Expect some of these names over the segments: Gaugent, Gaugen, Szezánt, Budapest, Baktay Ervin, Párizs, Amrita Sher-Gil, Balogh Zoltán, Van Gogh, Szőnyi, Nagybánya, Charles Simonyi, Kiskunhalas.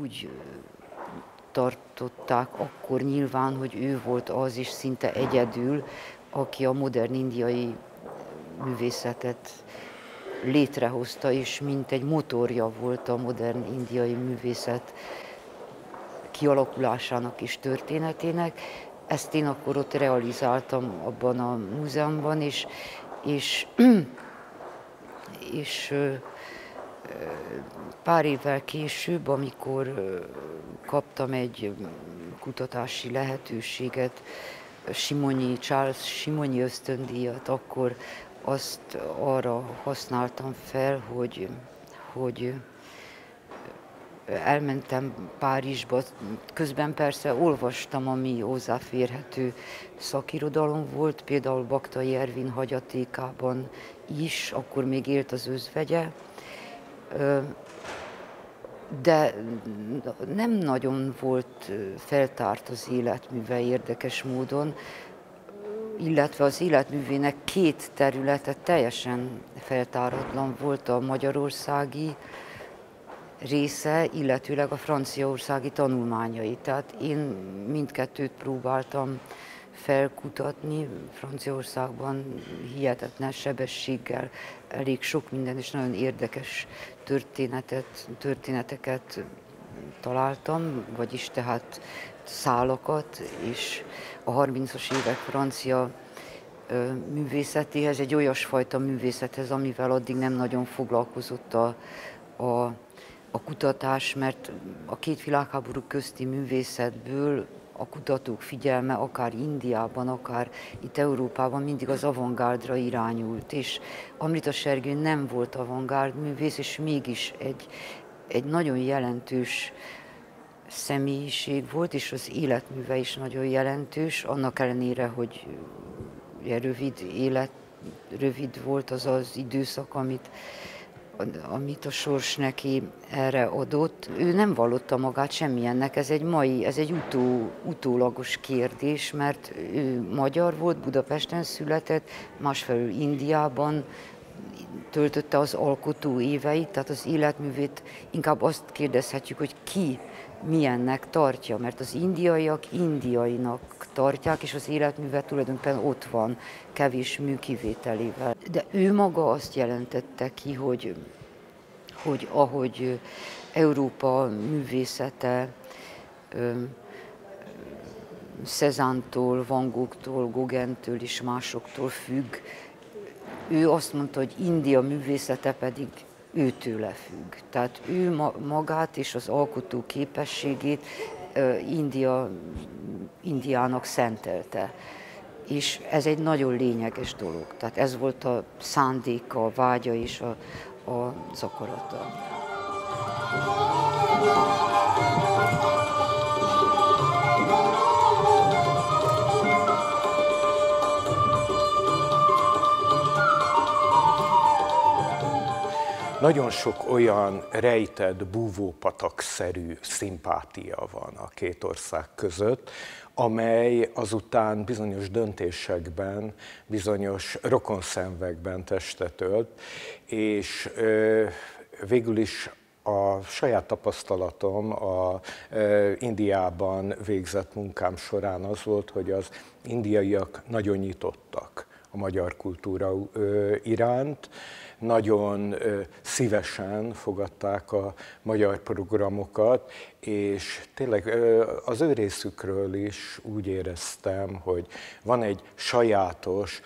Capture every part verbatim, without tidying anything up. úgy tartották akkor nyilván, hogy ő volt az is szinte egyedül, aki a modern indiai művészetet létrehozta, és mint egy motorja volt a modern indiai művészet kialakulásának és történetének. Ezt én akkor ott realizáltam abban a múzeumban, és, és, és pár évvel később, amikor kaptam egy kutatási lehetőséget, Simonyi, Charles Simonyi ösztöndíjat, akkor azt arra használtam fel, hogy, hogy elmentem Párizsba, közben persze olvastam, ami hozzáférhető szakirodalom volt, például Baktay Ervin hagyatékában is, akkor még élt az özvegye, de nem nagyon volt feltárt az életműve érdekes módon, illetve az életművének két területe teljesen feltáratlan volt, a magyarországi része, illetőleg a franciaországi tanulmányai. Tehát én mindkettőt próbáltam felkutatni. Franciaországban hihetetlen sebességgel elég sok minden és nagyon érdekes történetet, történeteket találtam, vagyis tehát szálakat, és a harmincas évek francia művészetéhez, egy olyasfajta művészethez, amivel addig nem nagyon foglalkozott a, a, a kutatás, mert a két világháború közti művészetből a kutatók figyelme akár Indiában, akár itt Európában mindig az avantgárdra irányult, és Amrita Sher-Gil nem volt avantgárd művész, és mégis egy, egy nagyon jelentős személyiség volt, és az életműve is nagyon jelentős, annak ellenére, hogy rövid élet, rövid volt az az időszak, amit, amit a sors neki erre adott. Ő nem vallotta magát semmilyennek, ez egy mai, ez egy utó, utólagos kérdés, mert ő magyar volt, Budapesten született, másfelől Indiában töltötte az alkotó éveit, tehát az életművét inkább azt kérdezhetjük, hogy ki milyennek tartja, mert az indiaiak indiainak tartják, és az életműve tulajdonképpen ott van, kevés mű kivételével. De ő maga azt jelentette ki, hogy, hogy ahogy Európa művészete Szezántól, Van Goghttól, Gaugentől és másoktól függ, ő azt mondta, hogy India művészete pedig őtőle függ. Tehát ő magát és az alkotó képességét India, Indiának szentelte. És ez egy nagyon lényeges dolog. Tehát ez volt a szándéka, a vágya és a, a akarata. Nagyon sok olyan rejtett, búvópatakszerű szimpátia van a két ország között, amely azután bizonyos döntésekben, bizonyos rokonszenvekben testet ölt, és végül is a saját tapasztalatom a Indiában végzett munkám során az volt, hogy az indiaiak nagyon nyitottak a magyar kultúra iránt, nagyon szívesen fogadták a magyar programokat, és tényleg az ő részükről is úgy éreztem, hogy van egy sajátos,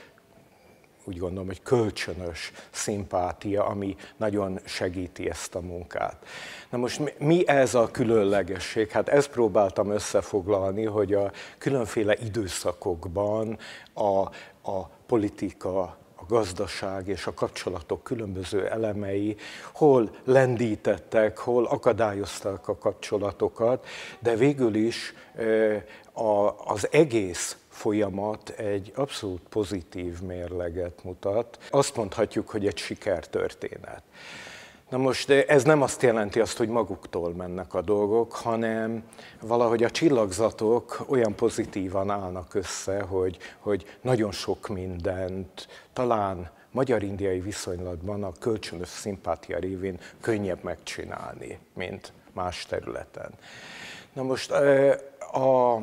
úgy gondolom, hogy kölcsönös szimpátia, ami nagyon segíti ezt a munkát. Na most mi ez a különlegesség? Hát ezt próbáltam összefoglalni, hogy a különféle időszakokban a, a politika, a gazdaság és a kapcsolatok különböző elemei hol lendítettek, hol akadályozták a kapcsolatokat, de végül is az egész folyamat egy abszolút pozitív mérleget mutat. Azt mondhatjuk, hogy egy sikertörténet. Na most ez nem azt jelenti azt, hogy maguktól mennek a dolgok, hanem valahogy a csillagzatok olyan pozitívan állnak össze, hogy, hogy nagyon sok mindent talán magyar-indiai viszonylatban a kölcsönös szimpátia révén könnyebb megcsinálni, mint más területen. Na most a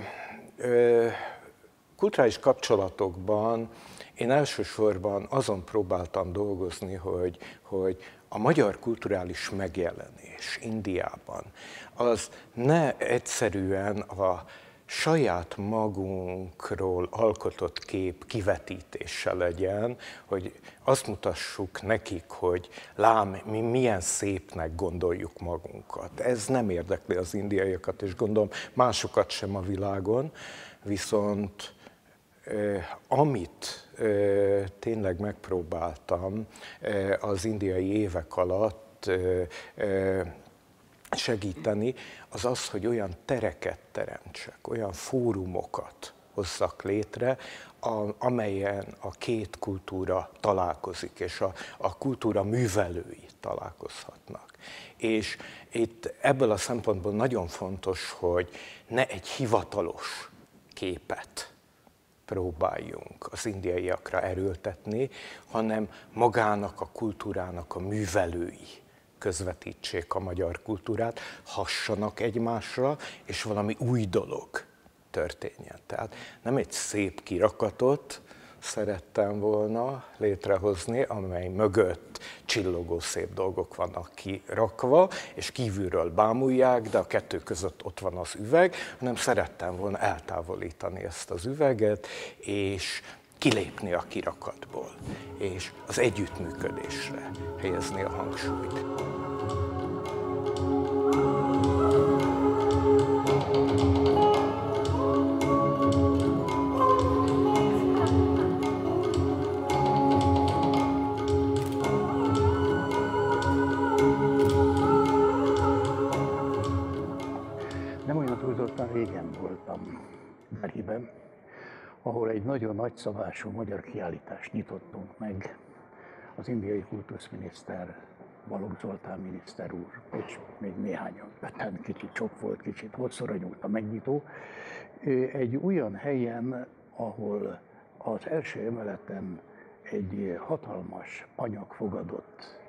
kulturális kapcsolatokban én elsősorban azon próbáltam dolgozni, hogy, hogy a magyar kulturális megjelenés Indiában az ne egyszerűen a saját magunkról alkotott kép kivetítése legyen, hogy azt mutassuk nekik, hogy lám, mi milyen szépnek gondoljuk magunkat. Ez nem érdekli az indiaiakat, és gondolom másokat sem a világon, viszont amit tényleg megpróbáltam az indiai évek alatt segíteni, az az, hogy olyan tereket teremtsek, olyan fórumokat hozzak létre, amelyen a két kultúra találkozik, és a, a kultúra művelői találkozhatnak. És itt ebből a szempontból nagyon fontos, hogy ne egy hivatalos képet próbáljunk az indiaiakra erőltetni, hanem magának a kultúrának a művelői közvetítsék a magyar kultúrát, hassanak egymásra, és valami új dolog történjen. Tehát nem egy szép kirakatot szerettem volna létrehozni, amely mögött csillogó szép dolgok vannak kirakva, és kívülről bámulják, de a kettő között ott van az üveg, hanem szerettem volna eltávolítani ezt az üveget, és kilépni a kirakatból, és az együttműködésre helyezni a hangsúlyt. Nem olyan túlzottan régen voltam Berlinben, ahol egy nagyon nagyszabású magyar kiállítást nyitottunk meg az indiai kultuszminiszter, Balogh Zoltán miniszter úr, és még néhányan, tehát kicsit sok volt, kicsit hosszúra nyúlt a megnyitó. Egy olyan helyen, ahol az első emeleten egy hatalmas anyag fogadott,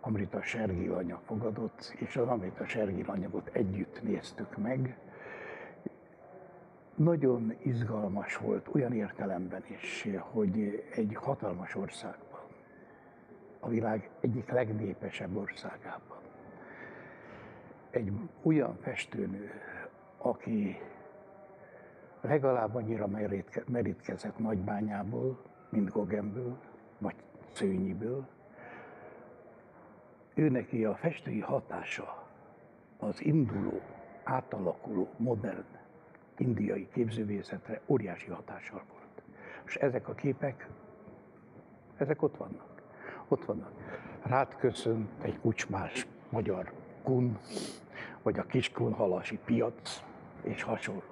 Amrita Sher-Gil anyag fogadott, és az Amrita Sher-Gil anyagot együtt néztük meg. Nagyon izgalmas volt, olyan értelemben is, hogy egy hatalmas országban, a világ egyik legnépesebb országában, egy olyan festőnő, aki legalább annyira merítkezett Nagybányából, mint Gaugenből, vagy Szőnyiből, őneki a festői hatása az induló, átalakuló, modern indiai képzőművészetre óriási hatással volt. És ezek a képek, ezek ott vannak. Ott vannak. Rád köszönt egy kucsmás magyar kun, vagy a Kiskunhalasi piac, és hasonló.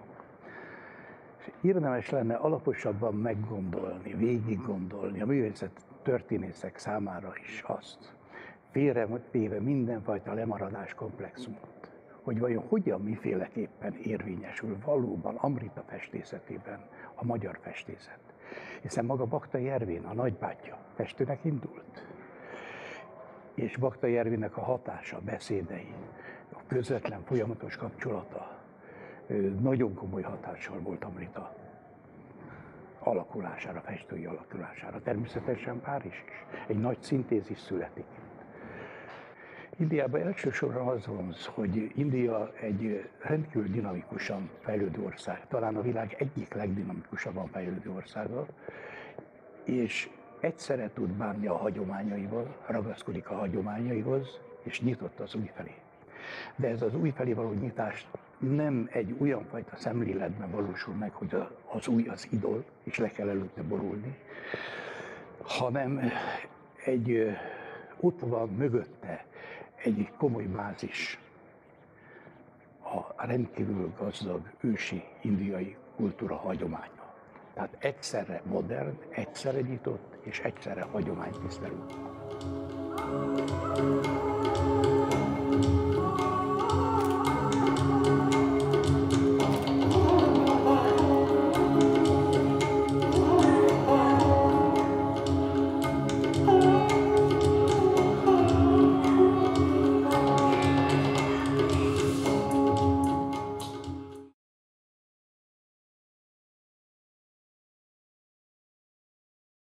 És érdemes lenne alaposabban meggondolni, végiggondolni a művészet történészek számára is azt, félretéve mindenfajta lemaradás komplexumot, hogy vajon hogyan, miféleképpen érvényesül valóban Amrita festészetében a magyar festészet. Hiszen maga Baktay Ervin, a nagybátyja festőnek indult. És Baktay Ervinnek a hatása, beszédei, a közvetlen folyamatos kapcsolata nagyon komoly hatással volt Amrita alakulására, festői alakulására. Természetesen Párizs is. Egy nagy szintézis születik. Indiában elsősorban az van, hogy India egy rendkívül dinamikusan fejlődő ország, talán a világ egyik legdinamikusabban fejlődő országa, és egyszerre tud bánni a hagyományaival, ragaszkodik a hagyományaihoz, és nyitott az új felé. De ez az új felé való nyitás nem egy olyan fajta szemléletben valósul meg, hogy az új az idol, és le kell előtte borulni, hanem egy ott van mögötte egy komoly bázis, a rendkívül gazdag, ősi indiai kultúra hagyománya. Tehát egyszerre modern, egyszerre nyitott és egyszerre hagyománytisztelő.